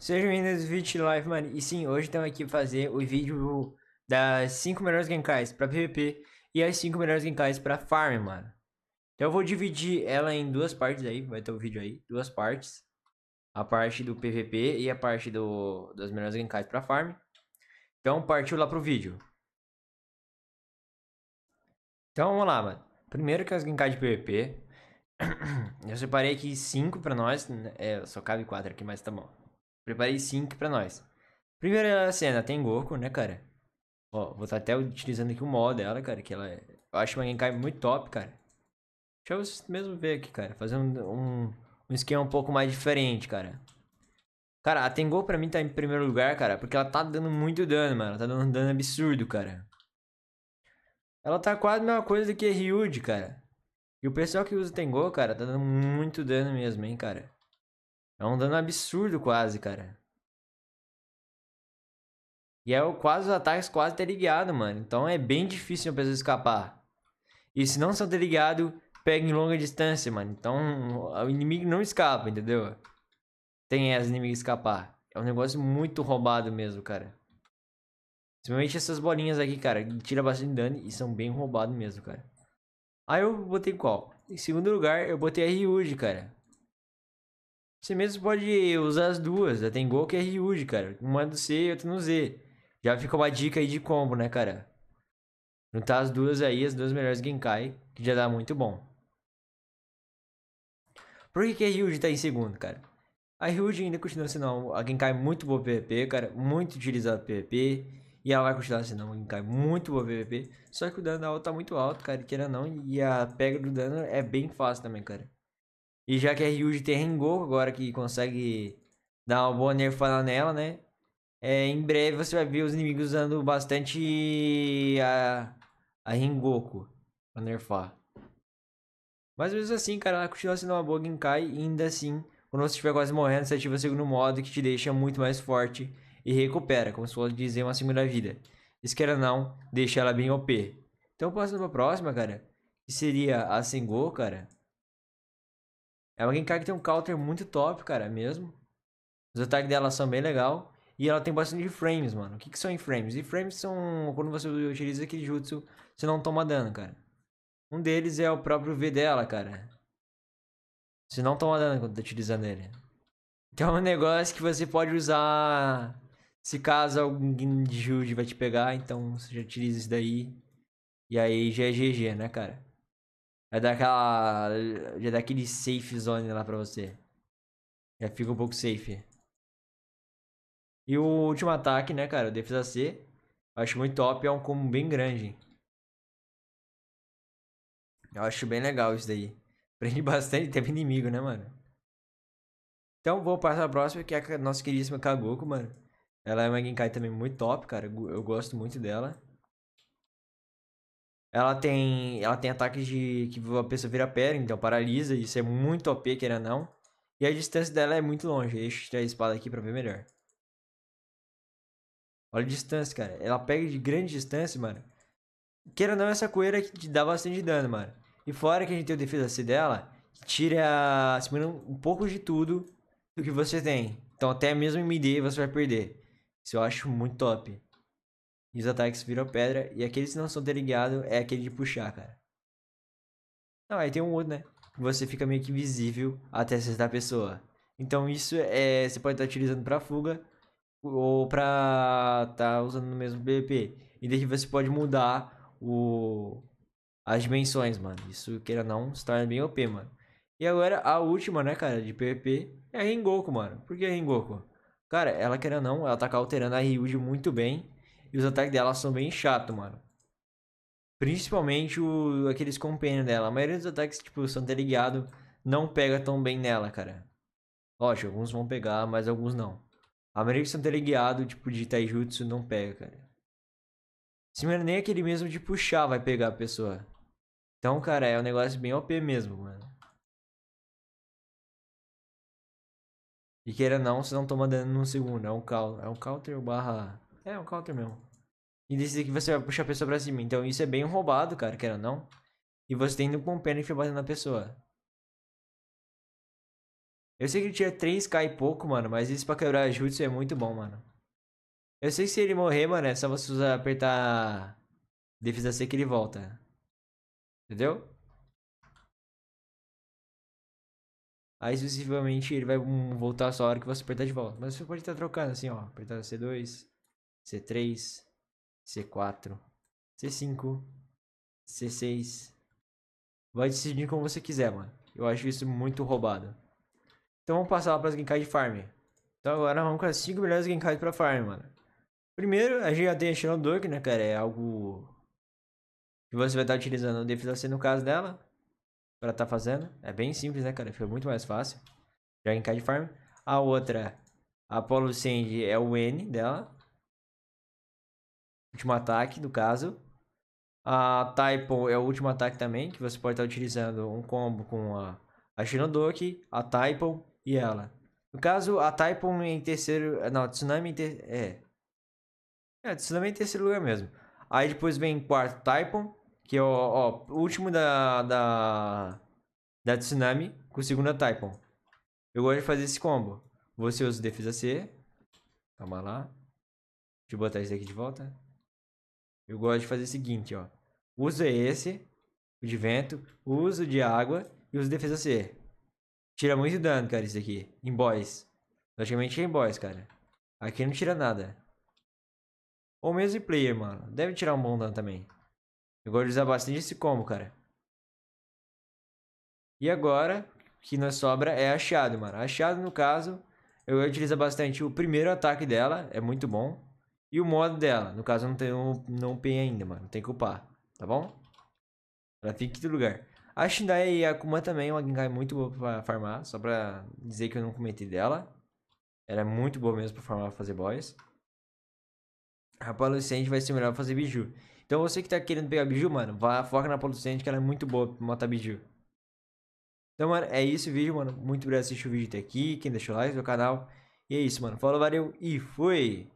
Sejam bem-vindos ao vídeo de live, mano. E sim, hoje estamos aqui para fazer o vídeo das 5 melhores genkais para PVP e as 5 melhores genkais para farm, mano. Então eu vou dividir ela em duas partes aí, vai ter o vídeo aí, duas partes. A parte do PVP e a parte das melhores genkais para farm. Então partiu lá pro vídeo. Então vamos lá, mano. Primeiro que as genkais de PVP. Eu separei aqui 5 para nós, só cabe 4 aqui, mas tá bom. Preparei 5 pra nós. Primeira cena, Tengoku, né, cara? Ó, vou estar até utilizando aqui o mod dela, cara. Que ela é... Eu acho uma Genkai muito top, cara. Deixa eu vocês mesmo ver aqui, cara. Fazer um esquema um pouco mais diferente, cara. Cara, a Tengoku pra mim tá em primeiro lugar, cara. Porque ela tá dando muito dano, mano. Ela tá dando um dano absurdo, cara. Ela tá quase a mesma coisa que a Hyude, cara. E o pessoal que usa Tengoku, cara, tá dando muito dano mesmo, hein, cara. É um dano absurdo quase, cara. E é quase os ataques quase teleguiado, mano. Então é bem difícil a pessoa escapar. E se não são teleguiado, pega em longa distância, mano. Então o inimigo não escapa, entendeu? Tem essa inimigo escapar. É um negócio muito roubado mesmo, cara. Principalmente essas bolinhas aqui, cara. Tira bastante dano e são bem roubados mesmo, cara. Aí eu botei qual? Em segundo lugar, eu botei a Ryuji, cara. Você mesmo pode usar as duas, né? Tem Goku e Hyude, cara. Uma do C e outra no Z. Já fica uma dica aí de combo, né, cara? Juntar as duas aí, as duas melhores Genkai, que já dá muito bom. Por que a Hyude tá em segundo, cara? A Hyude ainda continua sendo a Genkai muito boa PVP, cara. Muito utilizada PVP. E ela vai continuar sendo uma Genkai muito boa PVP. Só que o dano da outra tá muito alto, cara. Queira não, e a pega do dano é bem fácil também, cara. E já que a Ryuji tem Rengoku agora que consegue dar uma boa nerfada nela, né? Em breve você vai ver os inimigos usando bastante a Rengoku pra nerfar. Mas mesmo assim, cara, ela continua sendo uma boa Genkai e ainda assim, quando você estiver quase morrendo, você ativa o segundo modo que te deixa muito mais forte e recupera, como se fosse dizer uma segunda vida. Se quer ou não, deixa ela bem OP. Então passando pra próxima, cara, que seria a Sengoku, cara. É uma Genkai que tem um counter muito top, cara, mesmo. Os ataques dela são bem legal. E ela tem bastante de frames, mano. O que que são em frames? E frames são quando você utiliza aquele jutsu, você não toma dano, cara. Um deles é o próprio V dela, cara. Você não toma dano quando tá utilizando ele. Então é um negócio que você pode usar se caso algum de Jude vai te pegar. Então você já utiliza isso daí. E aí já é GG, né, cara? Já dá aquele safe zone lá pra você. Já fica um pouco safe. E o último ataque, né, cara? O defesa C. Eu acho muito top. É um combo bem grande. Eu acho bem legal isso daí. Prende bastante tempo inimigo, né, mano? Então vou passar a próxima, que é a nossa queridíssima Kagoku, mano. Ela é uma Genkai também muito top, cara. Eu gosto muito dela. Ela tem ataques de que a pessoa vira pedra, então paralisa. Isso é muito OP, queira não. E a distância dela é muito longe. Deixa eu tirar a espada aqui pra ver melhor. Olha a distância, cara. Ela pega de grande distância, mano. Queira não, essa coeira que te dá bastante dano, mano. E fora que a gente tem o defesa C dela, que tira um pouco de tudo do que você tem. Então até mesmo MD você vai perder. Isso eu acho muito top. E os ataques viram pedra. E aqueles que não são teleguiados é aquele de puxar, cara. Não, aí tem um outro, né? Você fica meio que invisível até acertar a pessoa. Então isso é... Você pode estar utilizando pra fuga. Ou pra... Tá usando no mesmo PVP. E daí você pode mudar as dimensões, mano. Isso, queira não, se torna bem OP, mano. E agora a última, né, cara? De PVP. É a Rengoku, mano. Por que a Rengoku? Cara, ela queira não, ela tá counterando a Hyude muito bem. E os ataques dela são bem chato, mano. Principalmente aqueles companions dela. A maioria dos ataques, tipo, são teleguiados. Não pega tão bem nela, cara. Lógico, alguns vão pegar, mas alguns não. A maioria que são teleguiados, tipo, de taijutsu, não pega, cara. Se não é nem aquele mesmo de puxar vai pegar a pessoa. Então, cara, é um negócio bem OP mesmo, mano. E queira não, você não toma dano num segundo. É um counter barra... É um counter mesmo. E desse aqui você vai puxar a pessoa pra cima. Então isso é bem roubado, cara, querendo ou não. E você tem indo com o pênis batendo na pessoa. Eu sei que ele tinha 3k e pouco, mano, mas isso pra quebrar jutsu é muito bom, mano. Eu sei que se ele morrer, mano, é só você usar, apertar defesa C que ele volta. Entendeu? Aí, sucessivamente, ele vai voltar só a hora que você apertar de volta. Mas você pode estar trocando assim, ó. Apertar C2, C3, C4, C5, C6. Vai decidir como você quiser, mano. Eu acho isso muito roubado. Então, vamos passar lá para as Genkai de farm. Então, agora vamos com as 5 melhores Genkai para farm, mano. Primeiro, a gente já tem a Shinodoki, né, cara? É algo que você vai estar utilizando a defesa C no caso dela. Pra tá fazendo. É bem simples, né, cara? Fica muito mais fácil. Já em card farm. A outra, a Apolicente, é o N dela. Último ataque, do caso. A Tailpon é o último ataque também, que você pode estar utilizando um combo com a Shinodoki, a Tailpon e ela. No caso, a Tailpon em terceiro... Não, a Tsunami em terceiro... É, a Tsunami em terceiro lugar mesmo. Aí depois vem em quarto, Tailpon. Que é o último da Tsunami com o segundo Tailpon. Eu gosto de fazer esse combo. Você usa defesa C. Calma lá. Deixa eu botar isso aqui de volta. Eu gosto de fazer o seguinte, ó. Usa esse. O de vento. Uso de água. E uso defesa C. Tira muito dano, cara, isso aqui. Em boss. Praticamente é em boss, cara. Aqui não tira nada. Ou mesmo em player, mano. Deve tirar um bom dano também. Eu gosto de usar bastante esse combo, cara. E agora, o que nos sobra é a Shado, mano. A Shado, no caso, eu utilizo bastante o primeiro ataque dela, é muito bom. E o modo dela, no caso, eu não upei ainda, mano. Não tem que upar, tá bom? Ela fica em quinto lugar. A Shindai e a Akuma também, uma Genkai muito boa pra farmar. Só pra dizer que eu não comentei dela. Ela é muito boa mesmo pra farmar, pra fazer boys. A Apolicente vai ser melhor pra fazer bijuu. Então você que tá querendo pegar bijuu, mano, vá, foca na Apolicente, que ela é muito boa pra matar bijuu. Então, mano, é isso o vídeo, mano. Muito obrigado por assistir o vídeo até aqui. Quem deixou o like no canal. E é isso, mano. Falou, valeu e fui!